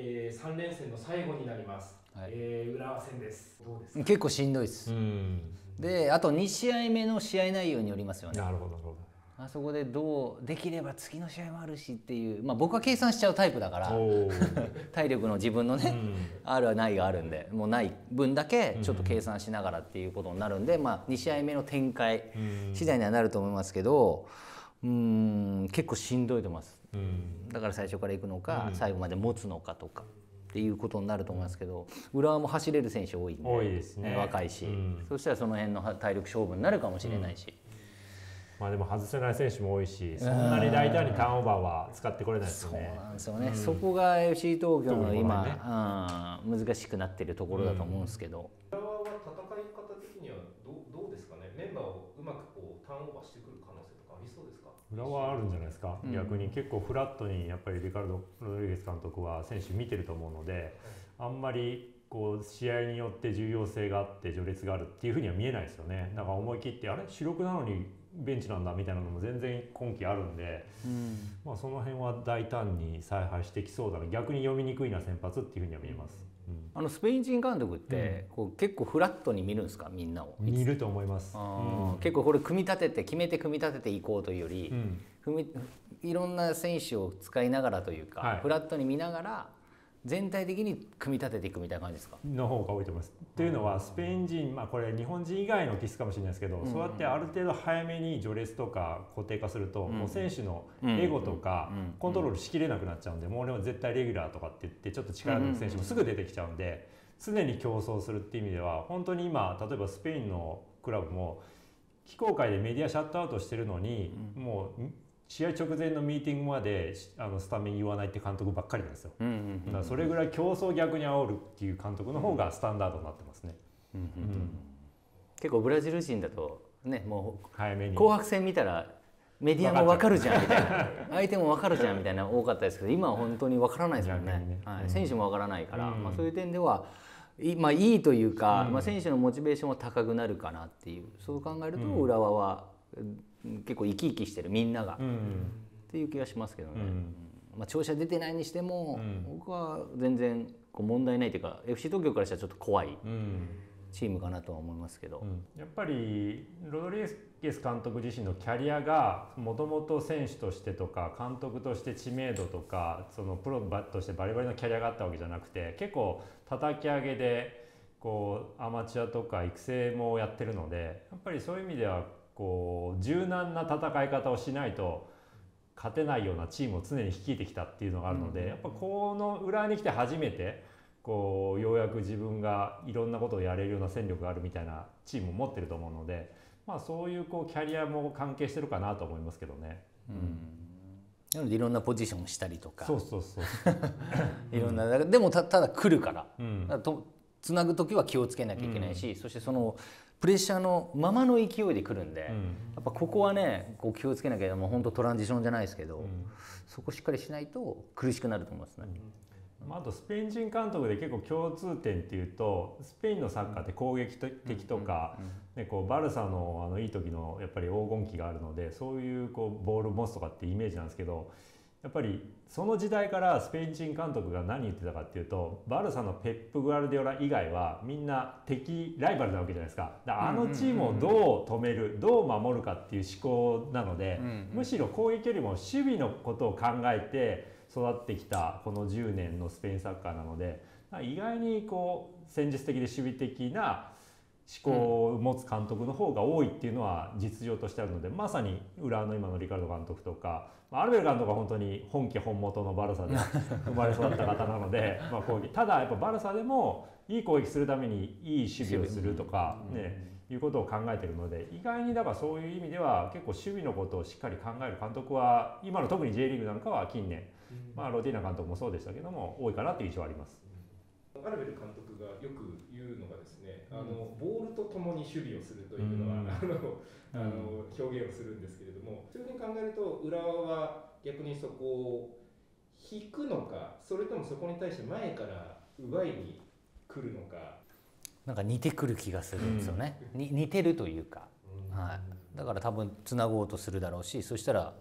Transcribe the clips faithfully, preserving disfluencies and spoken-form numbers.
えー、さん連戦の最後になります、はいえー、浦和戦です。どうですか？結構しんどいです。うんで、あとにしあいめの試合内容によりますよね。なるほどなるほど。あそこでどうできれば次の試合もあるしっていう、まあ、僕は計算しちゃうタイプだから体力の自分のね、うん、あるはないがあるんで、もうない分だけちょっと計算しながらっていうことになるんで、まあ、にしあいめの展開次第にはなると思いますけど、うん、うーん結構しんどいと思います、うん、だから最初からいくのか、うん、最後まで持つのかとかっていうことになると思いますけど、浦和も走れる選手多いんで、多いですね、若いし、うん、そしたらその辺の体力勝負になるかもしれないし。うんまあでも外せない選手も多いし、そんなに大胆にターンオーバーは使ってこれないですよね。そうなんですよね、うん、そこが エフシー 東京の今、ねうん、難しくなっているところだと思うんですけど、浦和は戦い方的にはどう、どうですかね、メンバーをうまくこうターンオーバーしてくる可能性とかありそうですか？浦和はあるんじゃないですか、うん、逆に結構フラットにやっぱりリカルド・ロドリゲス監督は選手見てると思うので、あんまりこう試合によって重要性があって序列があるっていうふうには見えないですよね。だから思い切ってあれ主力なのにベンチなんだみたいなのも全然今季あるんで、うん、まあその辺は大胆に采配してきそうだな、逆に読みにくいな先発っていうふうには見えます、うん、あのスペイン人監督ってこう結構フラットに見るんですか？みんなを見ると思います、うん、結構これ組み立てて決めて組み立てていこうというより、うん、組みいろんな選手を使いながらというか、はい、フラットに見ながら全体的に組み立てていくみたいな感じですか？の方が多いと思います。というのはスペイン人、まあ、これ日本人以外の気質かもしれないですけど、うん、そうやってある程度早めに序列とか固定化すると、うん、もう選手のエゴとかコントロールしきれなくなっちゃうんで、もう俺は絶対レギュラーとかって言ってちょっと力の選手もすぐ出てきちゃうんで、常に競争するっていう意味では本当に今例えばスペインのクラブも非公開でメディアシャットアウトしてるのに、うん、もう試合直前のミーティングまであのスタメン言わないって監督ばっかりなんですよ。だからそれぐらい競争逆に煽るっていう監督の方がスタンダードになってますね。結構ブラジル人だとね、もう紅白戦見たらメディアも分かるじゃんみたいな、相手も分かるじゃんみたいな多かったですけど、今は本当に分からないですよね。選手も分からないから、まあそういう点では。まあ、いいというか、うん、まあ選手のモチベーションは高くなるかなっていう、そう考えると浦和は結構生き生きしてるみんなが、うん、っていう気がしますけどね、うん、まあ調子は出てないにしても、うん、僕は全然こう問題ないというか エフシー 東京からしたらちょっと怖いチームかなとは思いますけど、うん、やっぱりロドリゲス監督自身のキャリアがもともと選手としてとか監督として知名度とかそのプロとしてバリバリのキャリアがあったわけじゃなくて、結構叩き上げでこうアマチュアとか育成もやってるので、やっぱりそういう意味ではこう柔軟な戦い方をしないと勝てないようなチームを常に率いてきたっていうのがあるので、やっぱこの裏に来て初めてこうようやく自分がいろんなことをやれるような戦力があるみたいなチームを持ってると思うので、まあそういうこうキャリアも関係してるかなと思いますけどね。うんなのでいろんなポジションしたりとか、そうそうそういろんなでもたただ来るから、うん、だからとつなぐ時は気をつけなきゃいけないし、うん、そしてそのプレッシャーのままの勢いで来るんで、うん、やっぱここはねこう気をつけなきゃいけない、本当トランジションじゃないですけど、うん、そこしっかりしないと苦しくなると思いますね。うんあとスペイン人監督で結構共通点っていうと、スペインのサッカーって攻撃的とかバルサ の, あのいい時のやっぱり黄金期があるので、そういうこうボール持つとかってイメージなんですけど、やっぱりその時代からスペイン人監督が何言ってたかっていうと、バルサのペップ・グアルディオラ以外はみんな敵ライバルなわけじゃないです か, だからあのチームをどう止めるどう守るかっていう思考なので、むしろ攻撃よりも守備のことを考えて育ってきたこのじゅうねんのスペインサッカーなので、意外にこう戦術的で守備的な思考を持つ監督の方が多いっていうのは実情としてあるので、まさに浦和の今のリカルド監督とかアルベル監督は本当に本家本元のバルサで生まれ育った方なのでまあ攻撃ただやっぱバルサでもいい攻撃するためにいい守備をするとかねいうことを考えているので、意外にだからそういう意味では結構守備のことをしっかり考える監督は今の特に ジェイリーグなんかは近年、まあ、ロティーナ監督もそうでしたけども多いかなという印象はあります。アルベル監督がよく言うのがですね、あのボールとともに守備をするというのは、うん、あのあの表現をするんですけれども、そういうふうに考えると浦和は逆にそこを引くのか、それともそこに対して前から奪いに来るのか。なんか似てくる気がするんですよね、うん、に似てるというか、うんはい、だから多分つなごうとするだろうし、そしたら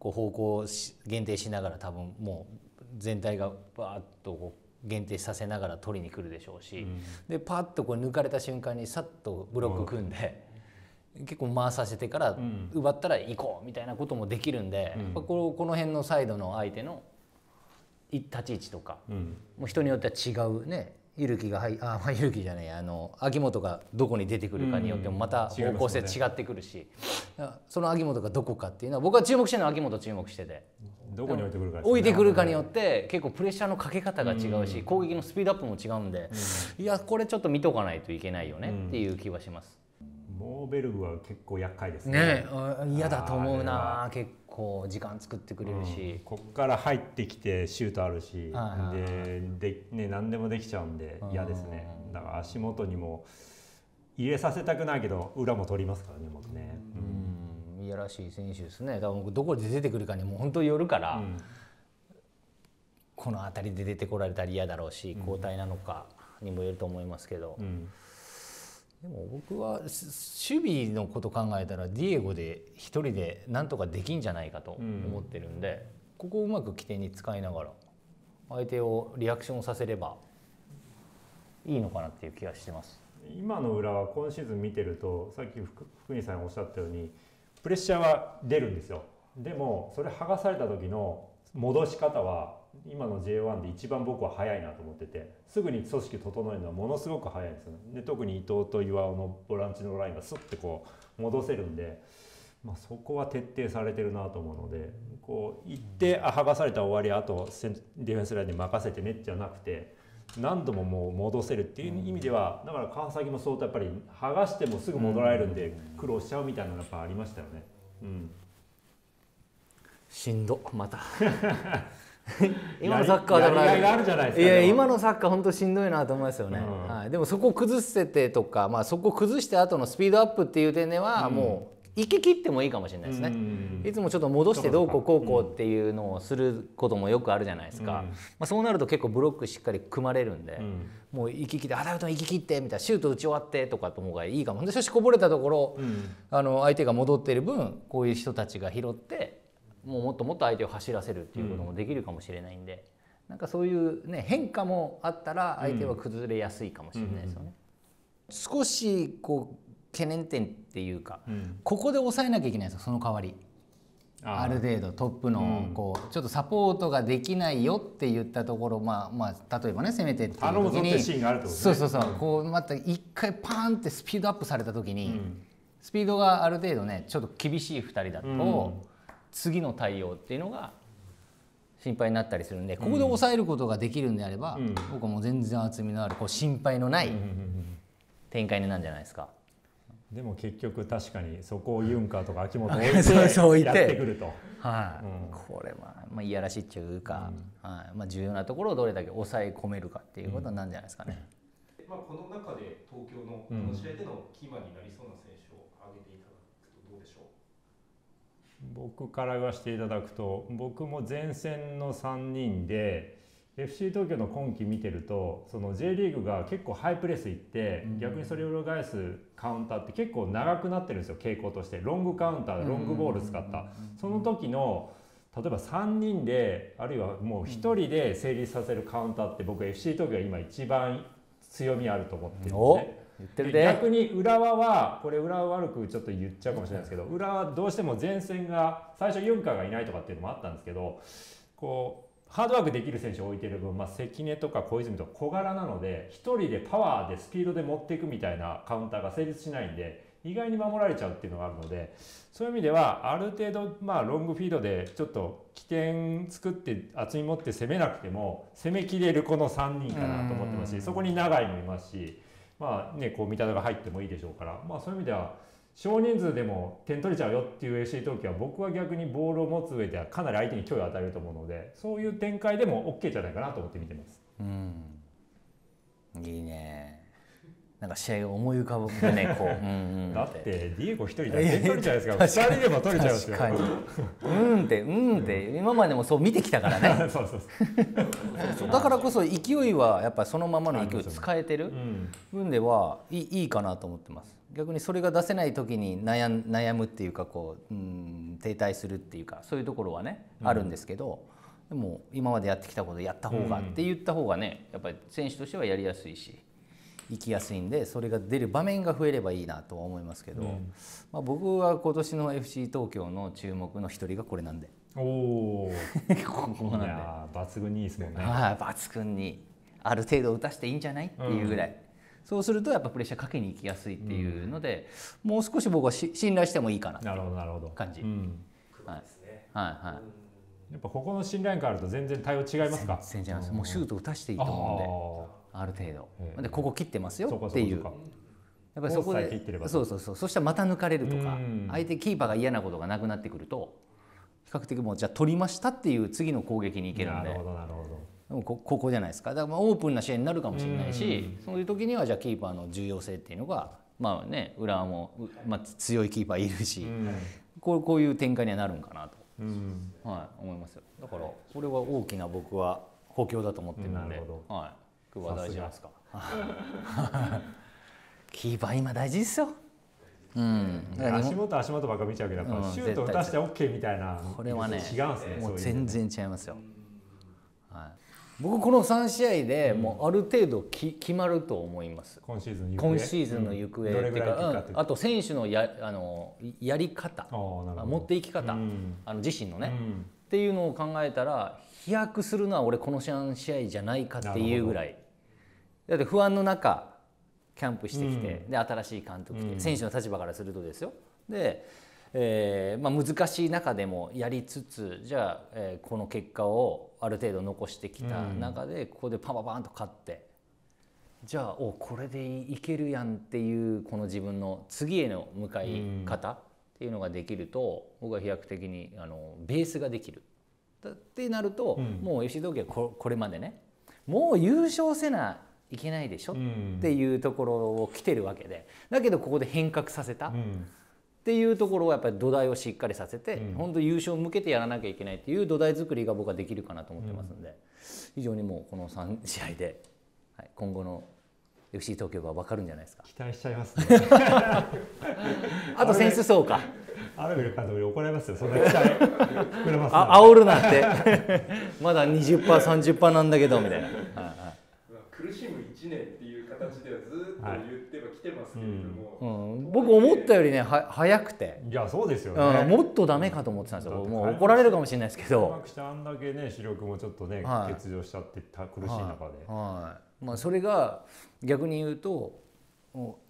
こう方向を限定しながら多分もう全体がバーッとこう限定させながら取りに来るでしょうし、うん、でパッとこう抜かれた瞬間にさっとブロック組んで、うん、結構回させてから奪ったら行こうみたいなこともできるんで、うん、やっぱこの辺のサイドの相手の立ち位置とか、うん、もう人によっては違うね。ゆるきがはいあまあゆるきじゃない、あの秋元がどこに出てくるかによってもまた方向性違ってくるし、ね、その秋元がどこかっていうのは僕は注目してるのは秋元注目してて、どこに置いてくるか、ね、置いてくるかによって結構プレッシャーのかけ方が違うし、うん、攻撃のスピードアップも違うんで、うん、いやこれちょっと見とかないといけないよねっていう気はします。モーベルグは結構厄介ですね。嫌だと思うな。結構時間作ってくれるし、うん、こっから入ってきてシュートあるし、で、で、ね、何でもできちゃうんで嫌ですね。だから足元にも入れさせたくないけど裏も取りますからね、僕ね。うん、いやらしい選手ですね。多分どこで出てくるかにも本当によるから、うん、この辺りで出てこられたら嫌だろうし、交代なのかにもよると思いますけど。うん、でも僕は守備のこと考えたらディエゴで一人でなんとかできんじゃないかと思ってるんで、うん、ここをうまく起点に使いながら相手をリアクションさせればいいのかなっていう気がしてます。今の裏は今シーズン見てると、さっき福西さんがおっしゃったようにプレッシャーは出るんですよ。でもそれ剥がされた時の戻し方は今の ジェイワン で一番僕は早いなと思ってて、すぐに組織整えるのはものすごく早いんですよね。で特に伊藤と岩尾のボランチのラインがスッてこう戻せるんで、まあ、そこは徹底されてるなと思うので、こう行ってあ剥がされた終わり、あとディフェンスラインに任せてねじゃなくて、何度ももう戻せるっていう意味では、だから川崎も相当やっぱり剥がしてもすぐ戻られるんで苦労しちゃうみたいなのがやっぱありましたよね。うん、しんどまた今のサッカーじゃないですか。いや今のサッカー本当しんどいなと思いますよね。うん、はい、でもそこを崩せてとか、まあそこを崩して後のスピードアップっていう点では、うん、もう行き切ってもいいかもしれないですね。うん、いつもちょっと戻してどうこうこうこうっていうのをすることもよくあるじゃないですか。うん、まあそうなると結構ブロックしっかり組まれるんで、うん、もう行き切ってあだうと行き切ってみたいな、シュート打ち終わってとかともがいいかも。で少しこぼれたところ、うん、あの相手が戻っている分こういう人たちが拾って。もうもっともっと相手を走らせるっていうこともできるかもしれないんで、うん、なんかそういう、ね、変化もあったら相手は崩れやすいかもしれないですよね。うんうん、少しこう懸念点っていうか、うん、ここで抑えなきゃいけないんですよ。その代わりある程度トップのこう、うん、ちょっとサポートができないよって言ったところ、まあまあ、例えばね攻めてっていう時にそうそうそう、うん、こうまた一回パーンってスピードアップされた時に、うん、スピードがある程度ねちょっと厳しいふたりだと。うん次の対応っていうのが心配になったりするんで、ここで抑えることができるんであれば、うん、僕はもう全然厚みのあるこう心配のない展開になるんじゃないですか。でも結局確かにそこをユンカーとか秋元を置いてやってくると、これはまあいやらしいっていうか、うんはい、まあ、重要なところをどれだけ抑え込めるかっていうことなんじゃないですかね。うん、まあこの中で東京のこの試合でのキーマンになりそうな選手を挙げていただくとどうでしょう。僕から言わせていただくと、僕も前線のさんにんで エフシー 東京の今季見てると、その J リーグが結構ハイプレスいって、うん、逆にそれを裏返すカウンターって結構長くなってるんですよ傾向として。ロングカウンターロングボール使った、その時の例えばさんにんであるいはもうひとりで成立させるカウンターって僕 エフシー 東京が今一番強みあると思ってるんですね。逆に浦和はこれ浦和悪くちょっと言っちゃうかもしれないですけど、浦和はどうしても前線が最初ユンカーがいないとかっていうのもあったんですけど、こうハードワークできる選手を置いてる分、まあ、関根とか小泉とか小柄なのでひとりでパワーでスピードで持っていくみたいなカウンターが成立しないんで意外に守られちゃうっていうのがあるので、そういう意味ではある程度まあロングフィードでちょっと起点作って厚み持って攻めなくても攻めきれるこのさんにんかなと思ってますし、そこに長井もいますし。まあね、こう三田が入ってもいいでしょうから、まあ、そういう意味では少人数でも点取れちゃうよっていう エフシー 東京は僕は逆にボールを持つ上ではかなり相手に脅威を与えると思うので、そういう展開でも OK じゃないかなと思って見てます。うん、いいね。なんか試合が思い浮かぶねこううん、うん、だってディエゴひとりだけ点取れちゃうじゃないですか。ふたりでも取れちゃうんですよ。うんってうんって今までもそう見てきたからね。そうそうそうだからこそ勢いはやっぱそのままの勢い使えてる分ではいいかなと思ってます。逆にそれが出せない時に悩ん悩むっていうかこう、うん、停滞するっていうかそういうところはねあるんですけど、でも今までやってきたことやった方がって言った方がね、やっぱり選手としてはやりやすいし行きやすいんで、それが出る場面が増えればいいなとは思いますけど、うん、まあ僕は今年の エフシー 東京の注目の一人がこれなんで。おここなんで抜群にいいですもんね。ああ抜群にある程度打たしていいんじゃないっていうぐらい、うん、そうするとやっぱプレッシャーかけに行きやすいっていうので、うん、もう少し僕はし信頼してもいいかなっていう感じ。やっぱここの信頼感あると全然対応違いますか？全然違います。もうシュート打たしていいと思うんで、ある程度でここ切ってますよっていう、やっぱりそこでそうそうそう、そしたらまた抜かれるとか、相手キーパーが嫌なことがなくなってくると比較的もうじゃあ取りましたっていう次の攻撃に行けるんで、ここじゃないですか。だからオープンな試合になるかもしれないし、そういう時にはじゃあキーパーの重要性っていうのがまあね、浦和もまあ強いキーパーいるし、こうこういう展開にはなるんかなと。うん、はい、思いますよ。だから、これは大きな僕は補強だと思ってるんで。なるほど。はい。これは大事ですか。キーパー今大事ですよ。うん。足元足元ばっか見ちゃうけど、うん、シュート打たしてオッケーみたいな。これはね。違うんですね。もう全然違いますよ。はい。僕この三試合でもうある程度き決まると思います。今シーズンの行方。今シーズンの行方。どれぐらいか。あと選手のやあの。やり方、持っていき方、うん、あの自身のね、うん、っていうのを考えたら飛躍するのは俺この試合じゃないかっていうぐらいだって、不安の中キャンプしてきて、うん、で新しい監督で、うん、選手の立場からするとですよ。で、えーまあ、難しい中でもやりつつ、じゃあ、えー、この結果をある程度残してきた中で、うん、ここでパンパンパンと勝って。じゃあおこれでいけるやんっていうこの自分の次への向かい方っていうのができると、僕は飛躍的にあのベースができるだってなると、うん、もう エフシー 東京は こ, これまでねもう優勝せないけないでしょっていうところを来てるわけで、だけどここで変革させたっていうところをやっぱり土台をしっかりさせて、うん、本当優勝向けてやらなきゃいけないっていう土台作りが僕はできるかなと思ってますんで、うん、非常にもうこのさん試合で。今後の エフシー 東京が分かるんじゃないですか。期待しちゃいますね。あとセンスそうか。アルベル監督に怒られますよ。そんな期待膨らます。あ、煽るなって。まだ にじゅっパーセント、さんじゅっパーセント なんだけどみたいな。苦しむいちねんっていう形ではずっと言ってはきてますけれども、うんうん、僕思ったよりねは早くて、いやそうですよね、うん、もっとダメかと思ってたんですよ。もう怒られるかもしれないですけど、あんだけね主力もちょっとね、はい、欠場しちゃってた苦しい中で、はい、まあ、それが逆に言うと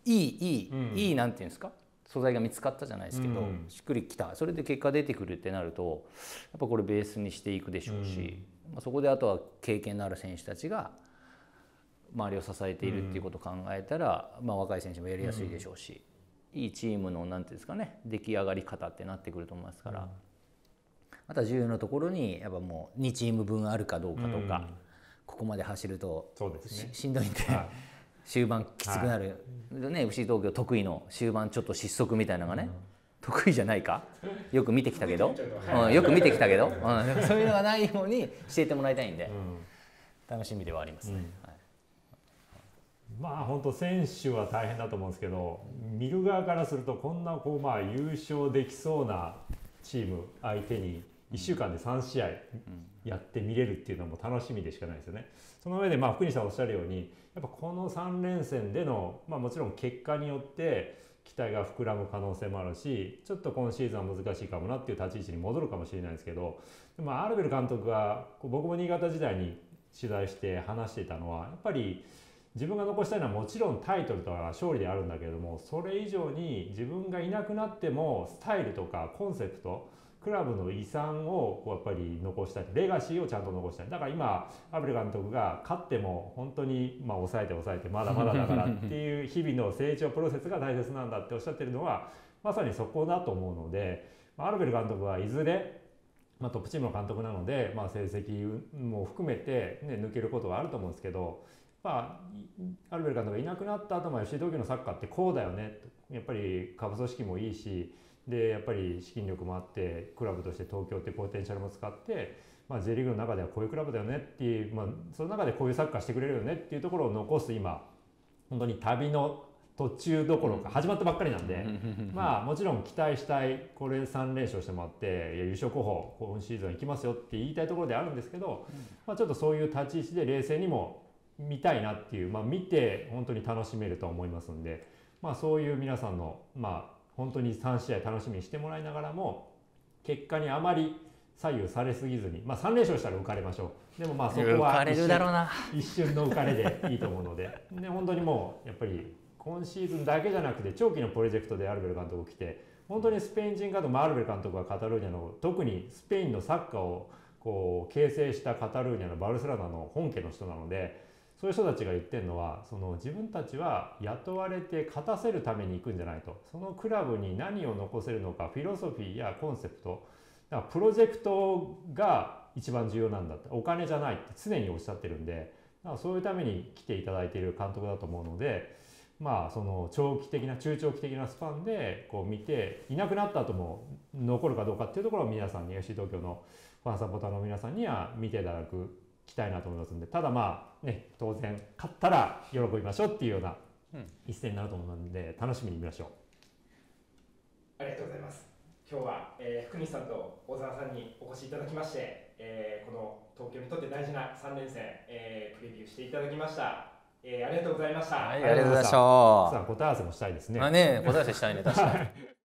いいいい、うん、いいなんていうんですか、素材が見つかったじゃないですけど、うん、しっくりきた、それで結果出てくるってなるとやっぱこれベースにしていくでしょうし、うん、まあそこであとは経験のある選手たちが周りを支えているっていうことを考えたら、うん、まあ若い選手もやりやすいでしょうし、うん、いいチームのなんていうんですかね、出来上がり方ってなってくると思いますから、うん、あとは重要なところにやっぱもうにチーム分あるかどうかとか、うん、ここまで走ると し,、ね、しんどいんで、はい、終盤きつくなる、はい、ね、エフシー 東京得意の終盤ちょっと失速みたいなのがね、うん、得意じゃないか、よく見てきたけど、うん、よく見てきたけど、うん、そういうのがないようにしていってもらいたいんで、うん、楽しみではありますね。うん、まあ本当選手は大変だと思うんですけど、見る側からするとこんなこうまあ優勝できそうなチーム相手にいっしゅうかんでさん試合やって見れるっていうのも楽しみでしかないですよね。その上でまあ福西さんおっしゃるように、やっぱこのさん連戦での、まあ、もちろん結果によって期待が膨らむ可能性もあるし、ちょっと今シーズンは難しいかもなっていう立ち位置に戻るかもしれないですけど、でもアルベル監督が僕も新潟時代に取材して話していたのは、やっぱり自分が残したいのはもちろんタイトルとか勝利であるんだけれども、それ以上に自分がいなくなってもスタイルとかコンセプト、クラブの遺産をやっぱり残したい、レガシーをちゃんと残したい。だから今アルベル監督が勝っても本当にまあ抑えて抑えてまだまだだからっていう日々の成長プロセスが大切なんだっておっしゃってるのはまさにそこだと思うので、アルベル監督はいずれまあトップチームの監督なので、まあ成績も含めてね抜けることはあると思うんですけど。まあ、アルベル監督がいなくなった後も エフシー 東京のサッカーってこうだよね、やっぱり下部組織もいいし、でやっぱり資金力もあってクラブとして東京ってポテンシャルも使って、まあ、J リーグの中ではこういうクラブだよねっていう、まあ、その中でこういうサッカーしてくれるよねっていうところを残す今本当に旅の途中どころか始まったばっかりなんで、まあもちろん期待したい、これさん連勝してもらって優勝候補今シーズン行きますよって言いたいところであるんですけど、まあちょっとそういう立ち位置で冷静にも見たいなっていう、まあ見て本当に楽しめると思いますんで、まあそういう皆さんのまあ本当にさん試合楽しみにしてもらいながらも、結果にあまり左右されすぎずに、まあさん連勝したら浮かれましょう。でもまあそこは一 瞬, 一瞬の浮かれでいいと思うので、で本当にもうやっぱり今シーズンだけじゃなくて長期のプロジェクトでアルベル監督が来て、本当にスペイン人かと、まあ、アルベル監督はカタルーニャの、特にスペインのサッカーをこう形成したカタルーニャのバルセロナの本家の人なので、そういう人たちが言ってるのは、その自分たちは雇われて勝たせるために行くんじゃないと、そのクラブに何を残せるのか、フィロソフィーやコンセプト、だからプロジェクトが一番重要なんだって、お金じゃないって常におっしゃってるんで、だからそういうために来ていただいている監督だと思うので、まあその長期的な中長期的なスパンでこう見て、いなくなった後も残るかどうかっていうところを皆さんに エフシー 東京のファンサポーターの皆さんには見ていただくきたいなと思いますんで、ただまあね、当然勝ったら喜びましょうっていうような一戦になると思うので、楽しみに見ましょう。ありがとうございます。今日は、えー、福西さんと小沢さんにお越しいただきまして、えー、この東京にとって大事なさん連戦、えー、プレビューしていただきました。えー、ありがとうございました。はい、ありがとうございました。さあ、答え合わせもしたいですね。まあね、答え合わせしたいね、確かに。